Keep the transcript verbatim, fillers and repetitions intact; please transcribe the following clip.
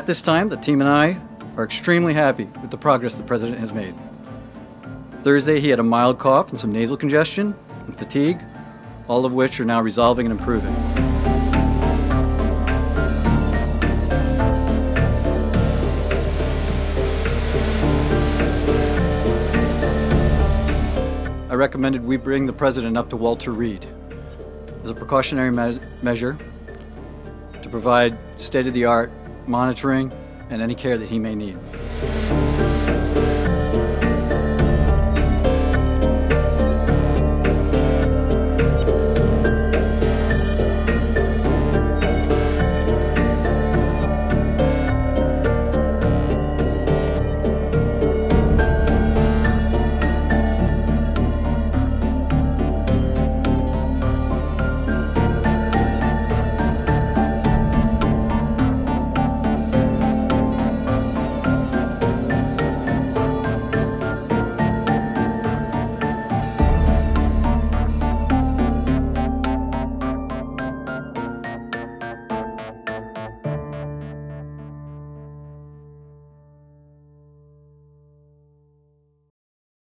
At this time, the team and I are extremely happy with the progress the president has made. Thursday, he had a mild cough and some nasal congestion and fatigue, all of which are now resolving and improving. I recommended we bring the president up to Walter Reed as a precautionary me- measure to provide state-of-the-art monitoring and any care that he may need.